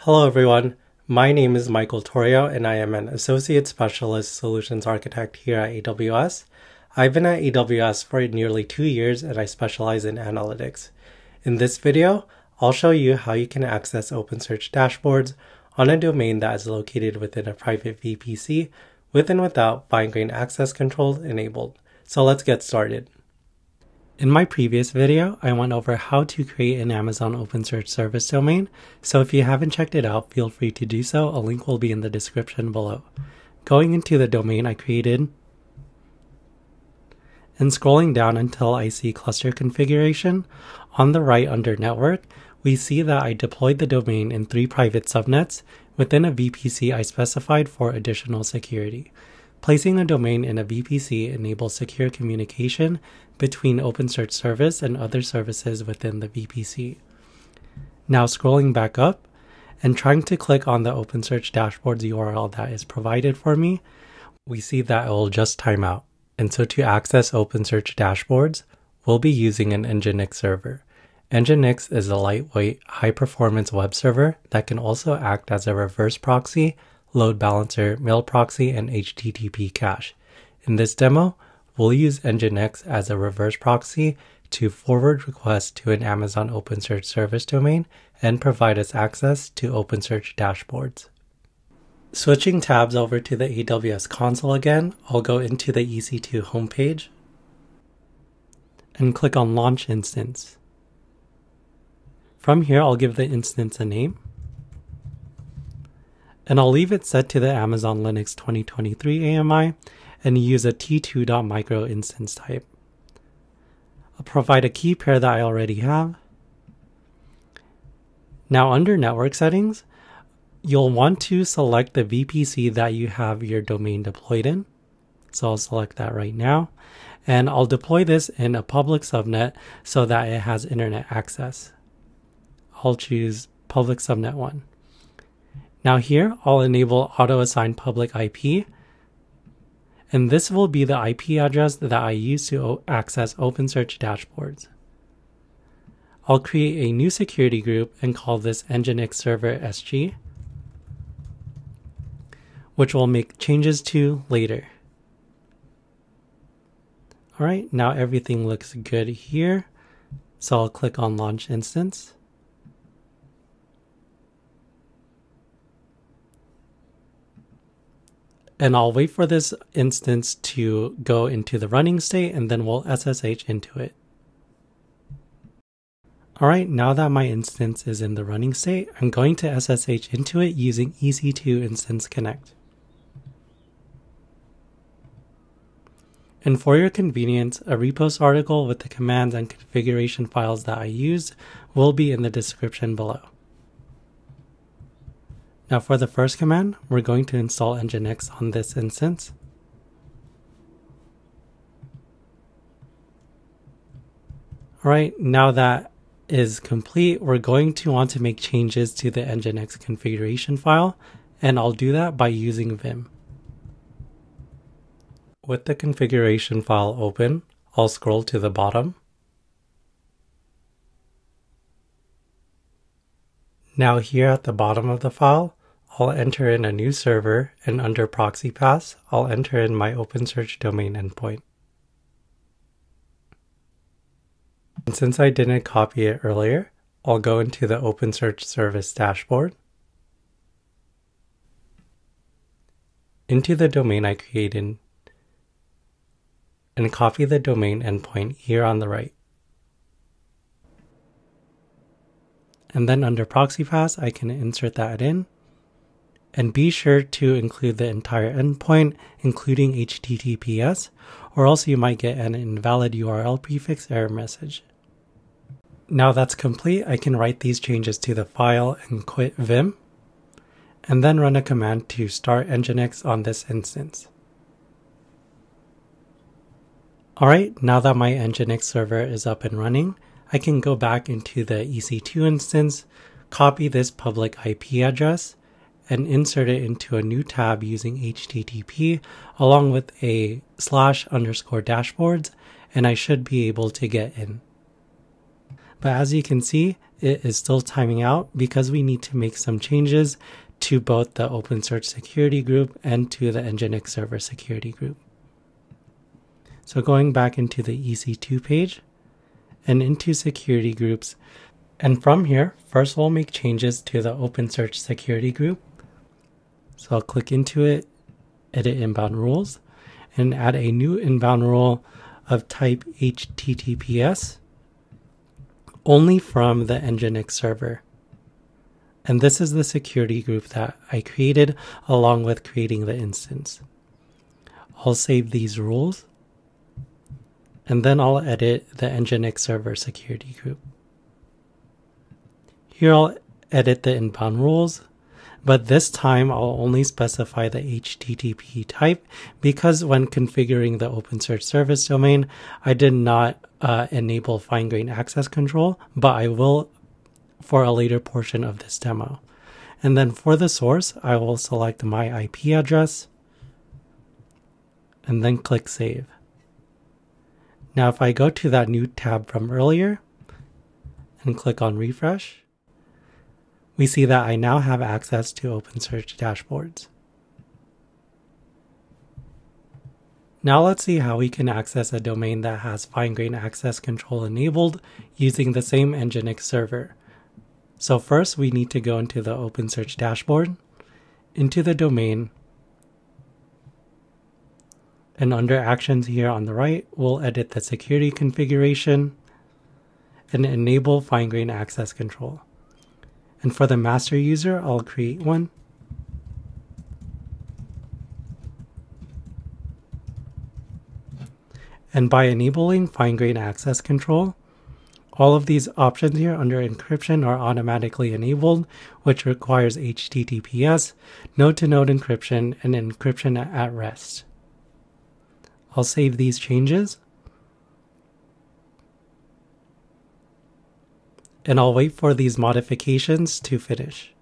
Hello everyone, my name is Michael Torio and I am an Associate Specialist Solutions Architect here at AWS. I've been at AWS for nearly 2 years and I specialize in analytics. In this video, I'll show you how you can access OpenSearch dashboards on a domain that is located within a private VPC with and without fine-grained access controls enabled. So let's get started. In my previous video, I went over how to create an Amazon OpenSearch service domain, so if you haven't checked it out, feel free to do so. A link will be in the description below. Going into the domain I created and scrolling down until I see cluster configuration, on the right under network, we see that I deployed the domain in 3 private subnets within a VPC I specified for additional security. Placing a domain in a VPC enables secure communication between OpenSearch service and other services within the VPC. Now scrolling back up and trying to click on the OpenSearch dashboard's URL that is provided for me, we see that it will just time out. And so to access OpenSearch dashboards, we'll be using an Nginx server. Nginx is a lightweight, high-performance web server that can also act as a reverse proxy, load balancer, mail proxy, and HTTP cache. In this demo, we'll use Nginx as a reverse proxy to forward requests to an Amazon OpenSearch service domain and provide us access to OpenSearch dashboards. Switching tabs over to the AWS console again, I'll go into the EC2 homepage and click on Launch Instance. From here, I'll give the instance a name, and I'll leave it set to the Amazon Linux 2023 AMI and use a t2.micro instance type. I'll provide a key pair that I already have. Now under network settings, you'll want to select the VPC that you have your domain deployed in. So I'll select that right now, and I'll deploy this in a public subnet so that it has internet access. I'll choose public subnet 1. Now here, I'll enable auto-assign public IP, and this will be the IP address that I use to access OpenSearch dashboards. I'll create a new security group and call this Nginx Server SG, which we'll make changes to later. All right, now everything looks good here, so I'll click on Launch Instance. And I'll wait for this instance to go into the running state, and then we'll SSH into it. All right, now that my instance is in the running state, I'm going to SSH into it using EC2 Instance Connect. And for your convenience, a repost article with the commands and configuration files that I used will be in the description below. Now for the first command, we're going to install Nginx on this instance. All right, now that is complete, we're going to want to make changes to the Nginx configuration file, and I'll do that by using Vim. With the configuration file open, I'll scroll to the bottom. Now here at the bottom of the file, I'll enter in a new server, and under proxy paths, I'll enter in my OpenSearch domain endpoint. And since I didn't copy it earlier, I'll go into the OpenSearch service dashboard. Into the domain I created, and copy the domain endpoint here on the right. And then under proxy paths, I can insert that in. And be sure to include the entire endpoint, including HTTPS, or else you might get an invalid URL prefix error message. Now that's complete, I can write these changes to the file and quit Vim, and then run a command to start Nginx on this instance. All right, now that my Nginx server is up and running, I can go back into the EC2 instance, copy this public IP address, and insert it into a new tab using HTTP along with a /_dashboards, and I should be able to get in. But as you can see, it is still timing out because we need to make some changes to both the OpenSearch security group and to the Nginx server security group. So going back into the EC2 page and into security groups. And from here, first we'll make changes to the OpenSearch security group. So I'll click into it, edit inbound rules, and add a new inbound rule of type HTTPS only from the Nginx server. And this is the security group that I created along with creating the instance. I'll save these rules, and then I'll edit the Nginx server security group. Here I'll edit the inbound rules, but this time I'll only specify the HTTP type because when configuring the OpenSearch service domain, I did not enable fine-grained access control, but I will for a later portion of this demo. And then for the source, I will select my IP address and then click Save. Now if I go to that new tab from earlier and click on Refresh, we see that I now have access to OpenSearch Dashboards. Now let's see how we can access a domain that has fine-grained access control enabled using the same Nginx server. So first we need to go into the OpenSearch Dashboard, into the domain, and under Actions here on the right, we'll edit the security configuration and enable fine-grained access control. And for the master user, I'll create one. And by enabling fine-grained access control, all of these options here under encryption are automatically enabled, which requires HTTPS, node-to-node encryption, and encryption at rest. I'll save these changes. And I'll wait for these modifications to finish.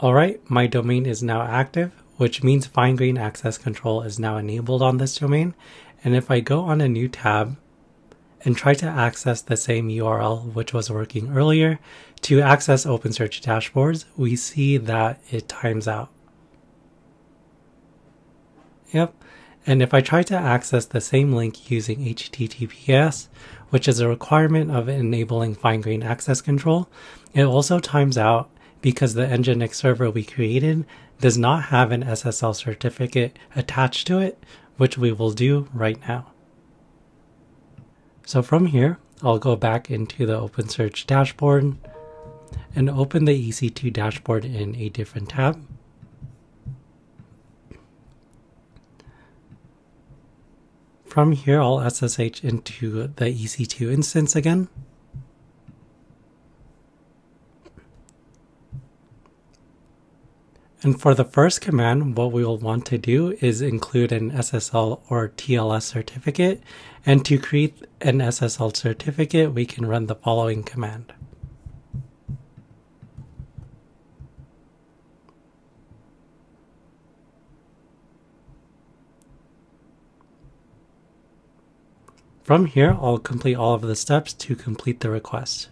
Alright, my domain is now active, which means fine-grained access control is now enabled on this domain. And if I go on a new tab and try to access the same URL which was working earlier to access OpenSearch Dashboards, we see that it times out. Yep. And if I try to access the same link using HTTPS, which is a requirement of enabling fine-grained access control, it also times out because the Nginx server we created does not have an SSL certificate attached to it, which we will do right now. So from here, I'll go back into the OpenSearch dashboard and open the EC2 dashboard in a different tab. From here, I'll SSH into the EC2 instance again. And for the first command, what we will want to do is include an SSL or TLS certificate. And to create an SSL certificate, we can run the following command. From here, I'll complete all of the steps to complete the request.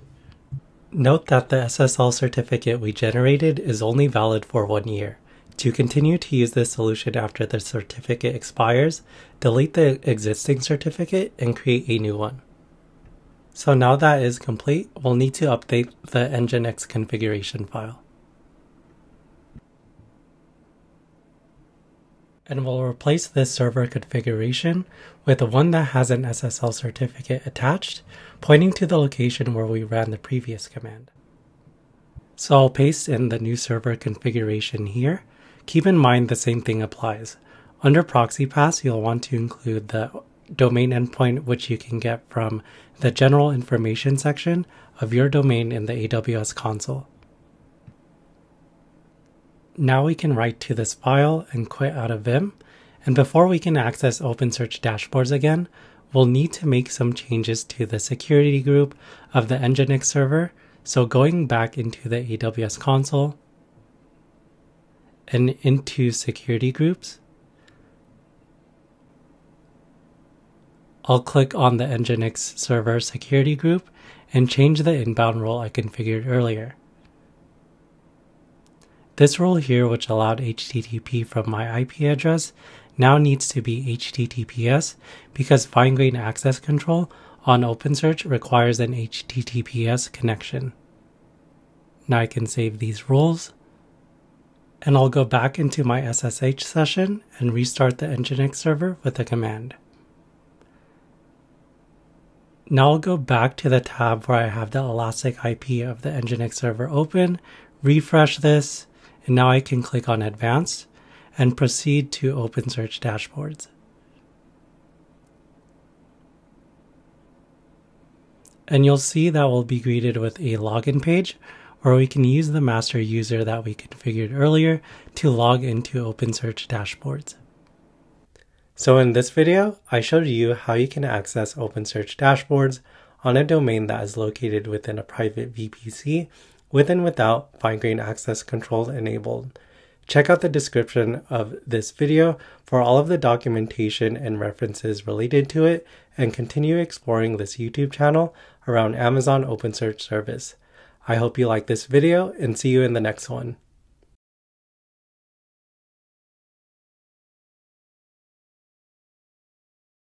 Note that the SSL certificate we generated is only valid for 1 year. To continue to use this solution after the certificate expires, delete the existing certificate and create a new one. So now that is complete, we'll need to update the Nginx configuration file. And we'll replace this server configuration with one that has an SSL certificate attached, pointing to the location where we ran the previous command. So I'll paste in the new server configuration here. Keep in mind the same thing applies. Under proxy pass, you'll want to include the domain endpoint, which you can get from the general information section of your domain in the AWS console. Now we can write to this file and quit out of Vim. And before we can access OpenSearch Dashboards again, we'll need to make some changes to the security group of the Nginx server. So going back into the AWS console and into security groups, I'll click on the Nginx server security group and change the inbound role I configured earlier. This role here, which allowed HTTP from my IP address, now needs to be HTTPS because fine-grained access control on OpenSearch requires an HTTPS connection. Now I can save these roles, and I'll go back into my SSH session and restart the Nginx server with a command. Now I'll go back to the tab where I have the Elastic IP of the Nginx server open, refresh this, and now I can click on Advanced and proceed to OpenSearch Dashboards. And you'll see that we'll be greeted with a login page, or we can use the master user that we configured earlier to log into OpenSearch Dashboards. So in this video, I showed you how you can access OpenSearch Dashboards on a domain that is located within a private VPC with and without fine-grained access control enabled. Check out the description of this video for all of the documentation and references related to it, and continue exploring this YouTube channel around Amazon OpenSearch service. I hope you like this video, and see you in the next one.